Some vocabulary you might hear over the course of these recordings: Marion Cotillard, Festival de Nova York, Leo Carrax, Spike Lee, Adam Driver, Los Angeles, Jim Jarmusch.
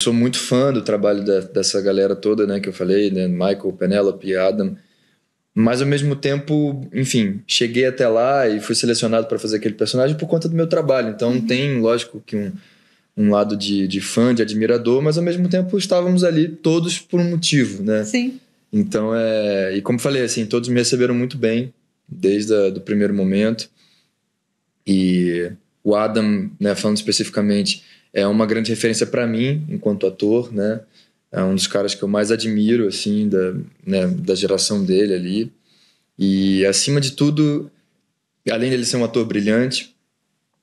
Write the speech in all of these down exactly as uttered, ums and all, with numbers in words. Sou muito fã do trabalho da, dessa galera toda, né, que eu falei, né, Michael, Penelope, Adam. Mas, ao mesmo tempo, enfim, cheguei até lá e fui selecionado para fazer aquele personagem por conta do meu trabalho. Então, uhum. tem, lógico, que um, um lado de, de fã, de admirador, mas, ao mesmo tempo, estávamos ali todos por um motivo, né? Sim. Então, é... E, como falei, assim, todos me receberam muito bem, desde a, do primeiro momento. E o Adam, né, falando especificamente... É uma grande referência para mim, enquanto ator, né? É um dos caras que eu mais admiro, assim, da, né, da geração dele ali. E, acima de tudo, além dele ser um ator brilhante,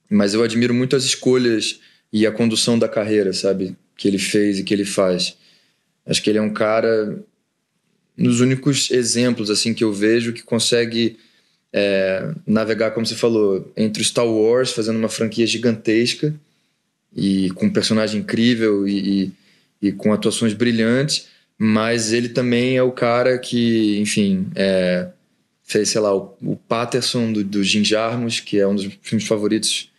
mas eu admiro muito as escolhas e a condução da carreira, sabe? Que ele fez e que ele faz. Acho que ele é um cara, nos únicos exemplos, assim, que eu vejo, que consegue é, navegar, como você falou, entre o Star Wars, fazendo uma franquia gigantesca, e com um personagem incrível e, e, e com atuações brilhantes, mas ele também é o cara que, enfim, é, fez, sei lá, o, o Patterson do, do Jim Jarmusch, que é um dos filmes favoritos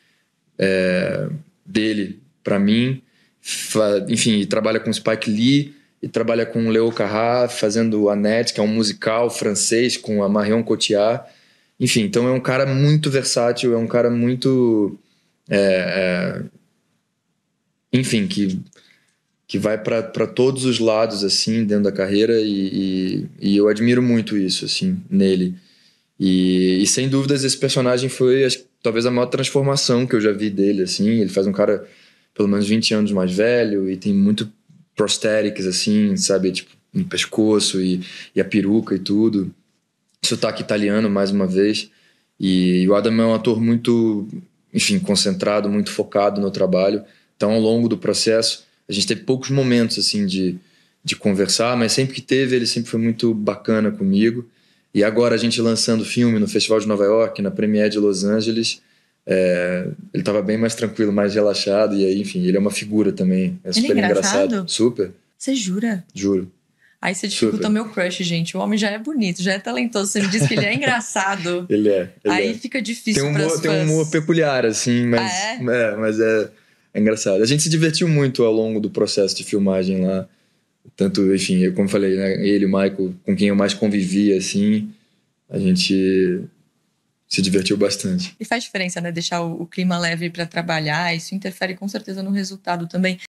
é, dele, pra mim. Fa, enfim, e trabalha com Spike Lee, e trabalha com Leo Carrax, fazendo Annette, que é um musical francês, com a Marion Cotillard. Enfim, então é um cara muito versátil, é um cara muito... É, é, enfim, que, que vai para todos os lados, assim, dentro da carreira, e, e, e eu admiro muito isso, assim, nele. E, e, sem dúvidas, esse personagem foi, acho, talvez, a maior transformação que eu já vi dele, assim. Ele faz um cara, pelo menos, vinte anos mais velho, e tem muito prosthetics, assim, sabe? Tipo, no pescoço e, e a peruca e tudo. Sotaque italiano, mais uma vez. E, e o Adam é um ator muito, enfim, concentrado, muito focado no trabalho. Então, ao longo do processo, a gente teve poucos momentos, assim, de, de conversar, mas sempre que teve, ele sempre foi muito bacana comigo. E agora, a gente lançando o filme no Festival de Nova York, na Premiere de Los Angeles, é, ele estava bem mais tranquilo, mais relaxado. E aí, enfim, ele é uma figura também. É super ele é engraçado? engraçado. Super. Você jura? Juro. Aí você dificultou meu crush, gente. O homem já é bonito, já é talentoso. Você me disse que ele é engraçado. Ele é. Ele aí é. Fica difícil para as fãs. Tem um humor peculiar, assim, mas... Ah, é? É, mas é... É engraçado. A gente se divertiu muito ao longo do processo de filmagem lá. Tanto, enfim, eu, como falei, né, ele, o Michael, com quem eu mais convivia, assim, a gente se divertiu bastante. E faz diferença, né? Deixar o, o clima leve para trabalhar, isso interfere com certeza no resultado também.